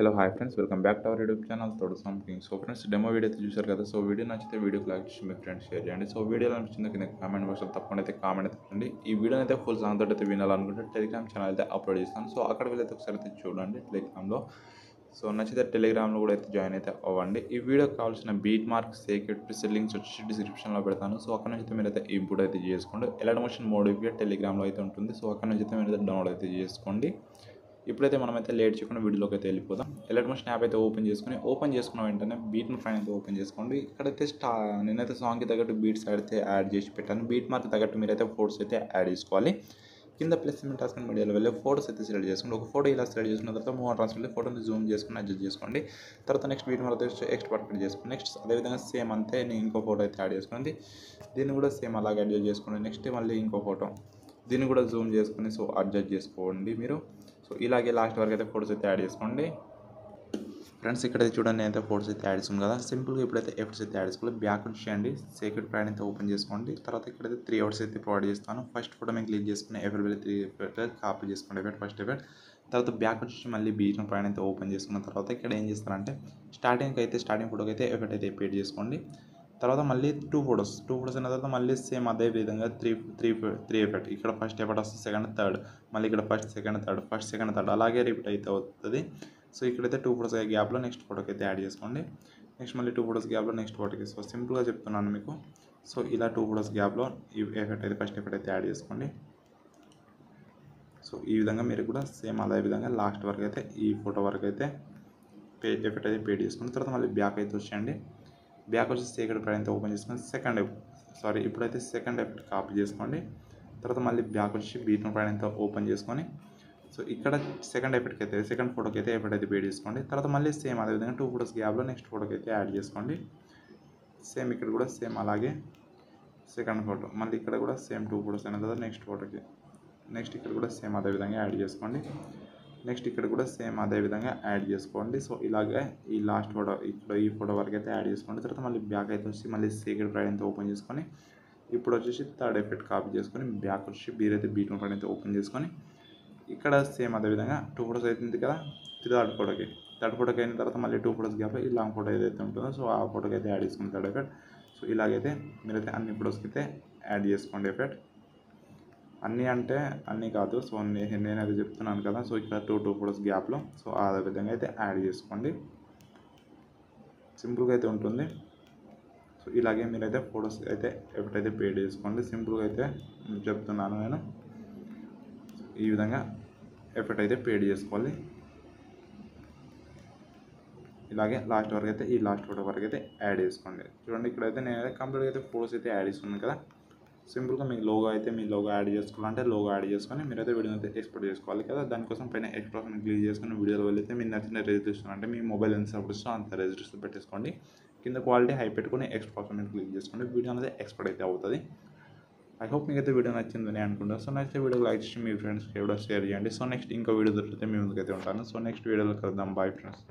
Hello hi friends, welcome back to our YouTube channel తోడు something. So friends, demo video అయితే చూశారు కదా. So video నచ్చితే వీడియోకి లైక్ చేసి మీ ఫ్రెండ్స్ షేర్ చేయండి. సో వీడియోలో నచ్చింది కింద కామెంట్ బాక్స్లో తప్పకుండా అయితే కామెంట్ అయితే పెట్టండి. ఈ వీడియోని అయితే ఫుల్ సాంగ్ తోటి అయితే వినాలనుకుంటే టెలిగ్రామ్ ఛానల్ అయితే అప్లోడ్ చేస్తాను. సో అక్కడ వెళ్ళైతే ఒకసారి అయితే చూడండి టెలిగ్రామ్లో. సో నచ్చితే టెలిగ్రామ్లో కూడా అయితే జాయిన్ అయితే అవ్వండి. ఈ వీడియోకి కావాల్సిన బీట్ మార్క్ సేక్రెట్ లింక్స్ వచ్చి డిస్క్రిప్షన్లో పెడతాను. సో అక్కడ నుంచి అయితే మీరైతే ఇంపోర్ట్ అయితే చేసుకోండి. ఎలాంటి మోషన్ మోడిఫికేట్ టెలిగ్రామ్లో అయితే ఉంటుంది. సో అక్కడ నుంచి అయితే మీరైతే డౌన్లోడ్ అయితే చేసుకోండి. ఇప్పుడైతే మనమైతే లేట్ చేయకుండా వీడియోలోకి అయితే వెళ్ళిపోదాం. ఎలాంటి మోషన్ యాప్ అయితే ఓపెన్ చేసుకున్న వెంటనే బీట్ మార్క్ అయితే ఓపెన్ చేసుకోండి. ఇక్కడైతే నేనైతే సాంగ్కి తగ్గట్టు బీట్స్ అయితే యాడ్ చేసి పెట్టాను. బీట్ మార్క్ తగ్గట్టు మీరైతే ఫోటోస్ అయితే యాడ్ చేసుకోవాలి. కింద ప్లేస్మెంట్ టాస్క్ మీడియాలో వెళ్ళి ఫోటోస్ అయితే సెలెక్ట్ చేసుకోండి. ఒక ఫోటో ఇలా సెలెక్ట్ చేసుకున్న తర్వాత మూవ్ ట్రాన్స్ఫర్ ఫోటోని జూమ్ చేసుకుని అడ్జస్ట్ చేసుకోండి. తర్వాత నెక్స్ట్ బీట్ మార్క్ ఎక్స్ట్ పర్ఫెక్ట్ చేసుకోండి. నెక్స్ట్ అదేవిధంగా సేమ్ అంతే నేను ఇంకో ఫోటో అయితే యాడ్ చేసుకుంది. దీన్ని కూడా సేమ్ అలాగే అడ్జస్ట్ చేసుకోండి. నెక్స్ట్ మళ్ళీ ఇంకో ఫోటో దీన్ని కూడా జూమ్ చేసుకుని సో అడ్జస్ట్ చేసుకోండి మీరు. సో ఇలాగే లాస్ట్ వరకు అయితే ఫోటోస్ అయితే యాడ్ చేసుకోండి. ఫ్రెండ్స్, ఇక్కడైతే చూడండి నేనైతే ఫోటోస్ అయితే యాడ్ చేసుకున్నాను కదా. సింపుల్గా ఇప్పుడైతే ఎఫర్ట్స్ అయితే యాడ్ చేసుకోవాలి. బ్యాక్ నుంచి చేయండి, సేక్రెట్ ప్యాడ్ అయితే ఓపెన్ చేసుకోండి. తర్వాత ఇక్కడైతే 3 ఎఫర్ట్స్ అయితే ప్రొవైడ్ చేస్తాను. ఫస్ట్ ఫోటో నేను క్లిక్ చేసుకుని ఎఫర్ట్ 3 ఎఫర్ట్ కాపీ చేసుకోండి. ఫస్ట్ ఎఫర్ట్ తర్వాత బ్యాక్ నుంచి మళ్ళీ బీట్ ప్యాడ్ అయితే ఓపెన్ చేసుకున్న తర్వాత ఇక్కడ ఏం చేస్తారంటే స్టార్టింగ్ ఫోటోకి అయితే ఎఫర్ట్ అయితే పేడ్ చేసుకోండి. తర్వాత మళ్ళీ 2 ఫోటోస్ అయిన తర్వాత మళ్ళీ సేమ్ అదే విధంగా 3 ఎఫర్ట్ ఇక్కడ ఫస్ట్ ఎఫర్ట్ వస్తుంది, సెకండ్ థర్డ్, మళ్ళీ ఇక్కడ ఫస్ట్ సెకండ్ థర్డ్ అలాగే రిపీట్ అయితే అవుతుంది. సో ఇక్కడైతే 2 ఫోటోస్ గ్యాప్లో నెక్స్ట్ ఫోటోకి అయితే యాడ్ చేసుకోండి. నెక్స్ట్ మళ్ళీ 2 ఫోటోస్ గ్యాప్లో నెక్స్ట్ ఫోటోకి. సో సింపుల్గా చెప్తున్నాను మీకు. సో ఇలా 2 ఫోటోస్ గ్యాప్లో ఈ ఎఫెక్ట్ అయితే ఫస్ట్ ఎఫెక్ట్ అయితే యాడ్ చేసుకోండి. సో ఈ విధంగా మీరు కూడా సేమ్ అదే విధంగా లాస్ట్ వరకు అయితే ఈ ఫోటో వరకు అయితే ఎఫెక్ట్ అయితే పేడ్ చేసుకుని తర్వాత మళ్ళీ బ్యాక్ అయితే వచ్చేయండి. బ్యాక్ వచ్చేసి ఇక్కడ అయితే ఓపెన్ చేసుకుని ఇప్పుడైతే సెకండ్ ఎఫెక్ట్ కాపీ చేసుకోండి. తర్వాత మళ్ళీ బ్యాక్ వచ్చి బీట్ ప్యాడ్ అయితే ఓపెన్ చేసుకొని సో ఇక్కడ సెకండ్ ఫోటోకి అయితే ఎఫర్ట్ అయితే పేడ్ చేసుకోండి. తర్వాత మళ్ళీ సేమ్ అదేవిధంగా 2 ఫోటోస్ గ్యాప్లో నెక్స్ట్ ఫోటోకి అయితే యాడ్ చేసుకోండి. సేమ్ ఇక్కడ కూడా సేమ్ అలాగే సెకండ్ ఫోటో, మళ్ళీ ఇక్కడ కూడా సేమ్ 2 ఫోటోస్ అయిన తర్వాత నెక్స్ట్ ఫోటోకి. నెక్స్ట్ ఇక్కడ కూడా సేమ్ అదేవిధంగా యాడ్ చేసుకోండి. నెక్స్ట్ ఇక్కడ కూడా సేమ్ అదేవిధంగా యాడ్ చేసుకోండి. సో ఇలాగే ఈ లాస్ట్ ఫోటో ఇక్కడ ఈ ఫోటో వరకు అయితే యాడ్ చేసుకోండి. తర్వాత మళ్ళీ బ్యాక్ అయితే వచ్చి మళ్ళీ సీక్రెట్ ప్యాడ్ అయితే ఓపెన్ చేసుకొని ఇప్పుడు వచ్చేసి థర్డ్ ఎఫెక్ట్ కాపీ చేసుకొని బ్యాక్ వచ్చి బీట్ ప్యాడ్ అయితే ఓపెన్ చేసుకొని ఇక్కడ సేమ్ అదేవిధంగా 2 ఫోటోస్ అవుతుంది కదా. థర్డ్ ఫోటోకి అయిన తర్వాత మళ్ళీ 2 ఫోటోస్ గ్యాప్ ఈ లాంగ్ ఫోటో ఏదైతే ఉంటుందో సో ఆ ఫోటోకి అయితే యాడ్ చేసుకుని థర్డ్ ఎఫెక్ట్. సో ఇలాగైతే మీరైతే అన్ని ఫోటోస్కి అయితే యాడ్ చేసుకోండి ఎఫెక్ట్. అన్నీ కాదు, సో నేను అది చెప్తున్నాను కదా. సో ఇక్కడ 2 ఫోటోస్ గ్యాప్లో సో ఆ విధంగా అయితే యాడ్ చేసుకోండి. సింపుల్గా అయితే ఉంటుంది. సో ఇలాగే మీరైతే ఫోటోస్ అయితే ఎఫెక్ట్ అయితే పేడ్ చేసుకోండి. సింపుల్గా అయితే చెప్తున్నాను నేను. ఈ విధంగా ఎఫెక్ట్ అయితే పేడ్ చేసుకోవాలి. ఇలాగే లాస్ట్ వరకు అయితే ఈ లాస్ట్ ఫోటో వరకు అయితే యాడ్ చేసుకోండి. చూడండి ఇక్కడైతే నేనైతే కంప్లీట్గా అయితే ఫోటోస్ అయితే యాడ్ చేసుకున్నాను కదా. సింపుల్గా మీ లోగో యాడ్ చేసుకోవాలంటే లోగో యాడ్ చేసుకొని మీరైతే వీడియోని అయితే ఎక్స్పోర్ట్ చేసుకోవాలి కదా. దానికోసం పైన ఎక్స్పోర్ట్ క్లిక్ చేసుకుని వీడియోలో వెళ్ళైతే మీ నచ్చిన రిజిస్ట్రేషన్ అంటే మీ మొబైల్ ఎంత సపోర్ట్స్తో అంత రిజిస్ట్రేషన్ పెట్టేసుకోండి. కింద క్వాలిటీ హై పెట్టుకొని ఎక్స్పోర్ట్ మీద క్లిక్ చేసుకోండి. వీడియో అనేది ఎక్స్పోర్ట్ అయితే అవుతుంది. ఐ హోప్ మీకైతే వీడియో నచ్చిందని అనుకుంటాను. సో నెక్స్ట్ వీడియో లైక్ చేసి మీ ఫ్రెండ్స్కి కూడా షేర్ చేయండి. సో నెక్స్ట్ ఇంకో వీడియో దొరికితే మీ ముందుకైతే ఉంటాను. సో నెక్స్ట్ వీడియోలో కలుద్దాం. Bye friends.